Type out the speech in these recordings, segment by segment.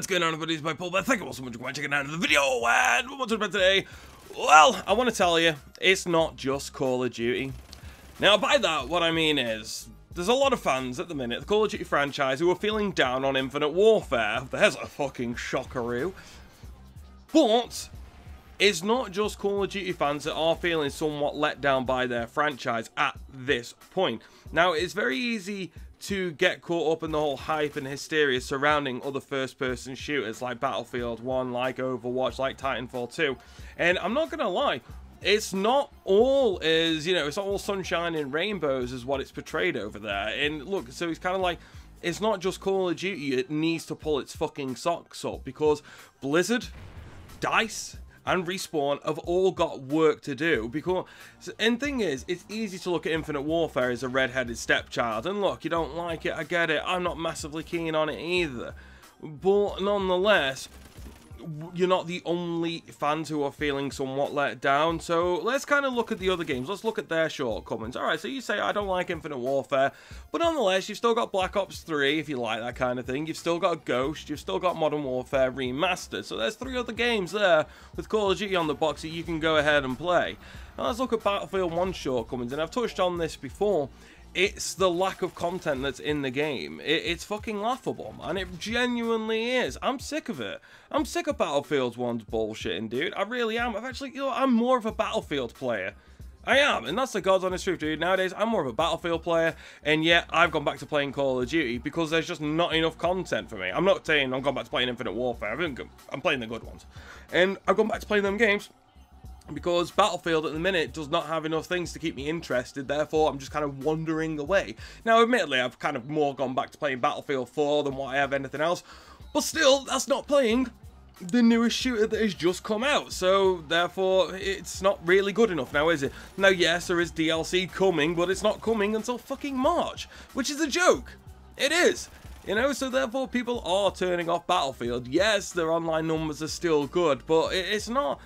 What's going on, everybody? It's BiPolarBear. Thank you all so much for checking out the video, and we're talking about today. Well, I want to tell you, it's not just Call of Duty. Now, by that, what I mean is, there's a lot of fans at the minute, the Call of Duty franchise, who are feeling down on Infinite Warfare. There's a fucking shockeroo. But it's not just Call of Duty fans that are feeling somewhat let down by their franchise at this point. Now, it's very easy to get caught up in the whole hype and hysteria surrounding other first-person shooters like Battlefield 1, like Overwatch, like Titanfall 2. And I'm not gonna lie, it's not all it's not all sunshine and rainbows is what it's portrayed over there. And look, so it's kind of like, it's not just Call of Duty, it needs to pull its fucking socks up, because Blizzard, Dice, and Respawn have all got work to do. Because, and thing is, it's easy to look at Infinite Warfare as a red-headed stepchild, and look, you don't like it, I get it, I'm not massively keen on it either, but nonetheless, you're not the only fans who are feeling somewhat let down. So let's kind of look at the other games, let's look at their shortcomings. Alright, so you say, I don't like Infinite Warfare, but nonetheless, you've still got Black Ops 3, if you like that kind of thing, you've still got Ghost, you've still got Modern Warfare Remastered, so there's three other games there with Call of Duty on the box that you can go ahead and play. Now let's look at Battlefield 1 shortcomings, and I've touched on this before. It's the lack of content that's in the game. It's fucking laughable, man. It genuinely is. I'm sick of it. I'm sick of Battlefield 1's bullshitting, dude. I really am. I've actually, you know, I'm more of a Battlefield player. I am, and that's the God's honest truth, dude. Nowadays, I'm more of a Battlefield player, and yet I've gone back to playing Call of Duty because there's just not enough content for me. I'm not saying I'm going back to playing Infinite Warfare. I'm playing the good ones, and I've gone back to playing them games because Battlefield at the minute does not have enough things to keep me interested. Therefore, I'm just kind of wandering away. Now, admittedly, I've kind of more gone back to playing Battlefield 4 than what I have anything else, but still, that's not playing the newest shooter that has just come out, so therefore it's not really good enough now, is it? Now, yes, there is DLC coming, but it's not coming until fucking March, which is a joke. It is. You know, so therefore people are turning off Battlefield. Yes, their online numbers are still good, but it's not,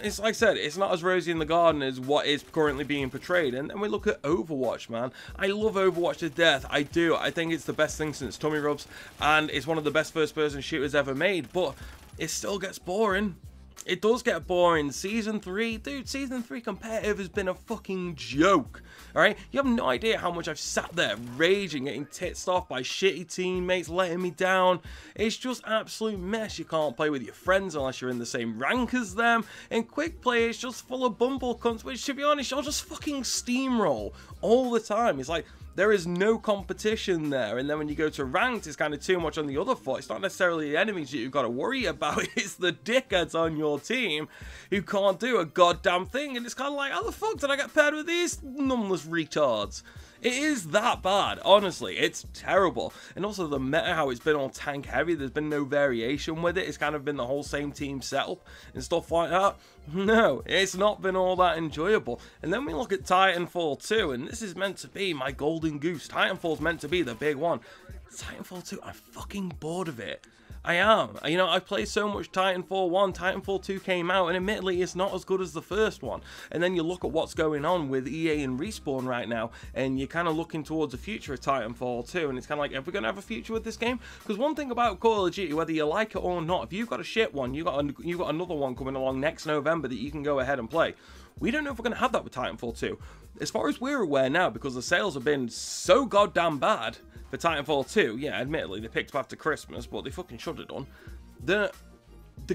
it's like I said, it's not as rosy in the garden as what is currently being portrayed. And then we look at Overwatch, man. I love Overwatch to death. I do. I think it's the best thing since Tummy Rubs, and it's one of the best first-person shooters ever made, but it still gets boring. It does get boring. Season 3, dude, Season 3 competitive has been a fucking joke, alright? You have no idea how much I've sat there raging, getting tits off by shitty teammates, letting me down. It's just absolute mess. You can't play with your friends unless you're in the same rank as them, and quick play is just full of bumble cunts, which, to be honest, you'll just fucking steamroll all the time. It's like, there is no competition there, and then when you go to ranked, it's kind of too much on the other foot. It's not necessarily the enemies that you've got to worry about, it's the dickheads on your team who can't do a goddamn thing, and it's kind of like, how the fuck did I get paired with these numbless retards? It is that bad, honestly. It's terrible. And also the meta, how it's been all tank heavy, there's been no variation with it, it's kind of been the whole same team setup and stuff like that. No, it's not been all that enjoyable. And then we look at Titanfall 2, and this is meant to be my golden goose. Titanfall's meant to be the big one. Titanfall 2, I'm fucking bored of it. I am. You know, I played so much Titanfall 1, Titanfall 2 came out, and admittedly, it's not as good as the first one. And then you look at what's going on with EA and Respawn right now, and you're kind of looking towards the future of Titanfall 2, and it's kind of like, are we going to have a future with this game? Because one thing about Call of Duty, whether you like it or not, if you've got a shit one, you've got another one coming along next November that you can go ahead and play. We don't know if we're going to have that with Titanfall 2. As far as we're aware now, because the sales have been so goddamn bad for Titanfall 2, yeah, admittedly, they picked up after Christmas, but they fucking should have done. The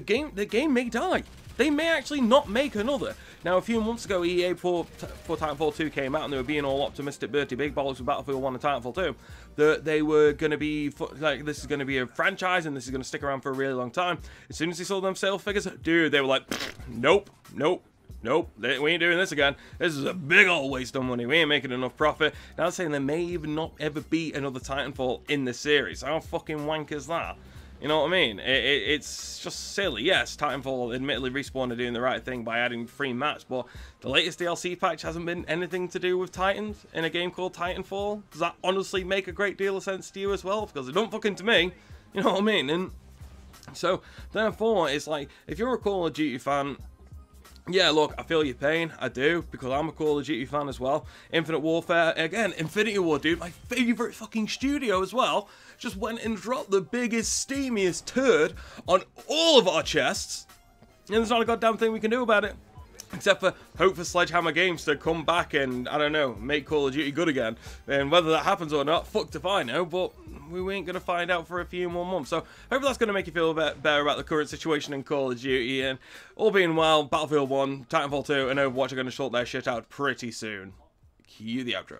game may die. They may actually not make another. Now, a few months ago, EA for Titanfall 2 came out, and they were being all optimistic, Bertie Big Bollocks with Battlefield 1 and Titanfall 2, that they were going to be, like, this is going to be a franchise, and this is going to stick around for a really long time. As soon as they saw them sales figures, dude, they were like, nope, nope. Nope, we ain't doing this again. This is a big old waste of money. We ain't making enough profit. Now I'm saying there may even not ever be another Titanfall in the series. How fucking wank is that? You know what I mean? It's just silly. Yes, Titanfall, admittedly, Respawn are doing the right thing by adding free maps, but the latest DLC patch hasn't been anything to do with Titans in a game called Titanfall. Does that honestly make a great deal of sense to you as well? Because it don't fucking to me. You know what I mean? And so, therefore, it's like, if you're a Call of Duty fan, yeah, look, I feel your pain. I do, because I'm a Call of Duty fan as well. Infinite Warfare, again, Infinity Ward, dude, my favourite fucking studio as well, just went and dropped the biggest, steamiest turd on all of our chests, and there's not a goddamn thing we can do about it. Except for hope for Sledgehammer Games to come back and, I don't know, make Call of Duty good again. And whether that happens or not, fucked if I know, but we ain't going to find out for a few more months. So hopefully that's going to make you feel a bit better about the current situation in Call of Duty. And all being well, Battlefield 1, Titanfall 2 and Overwatch are going to sort their shit out pretty soon. Cue the outro.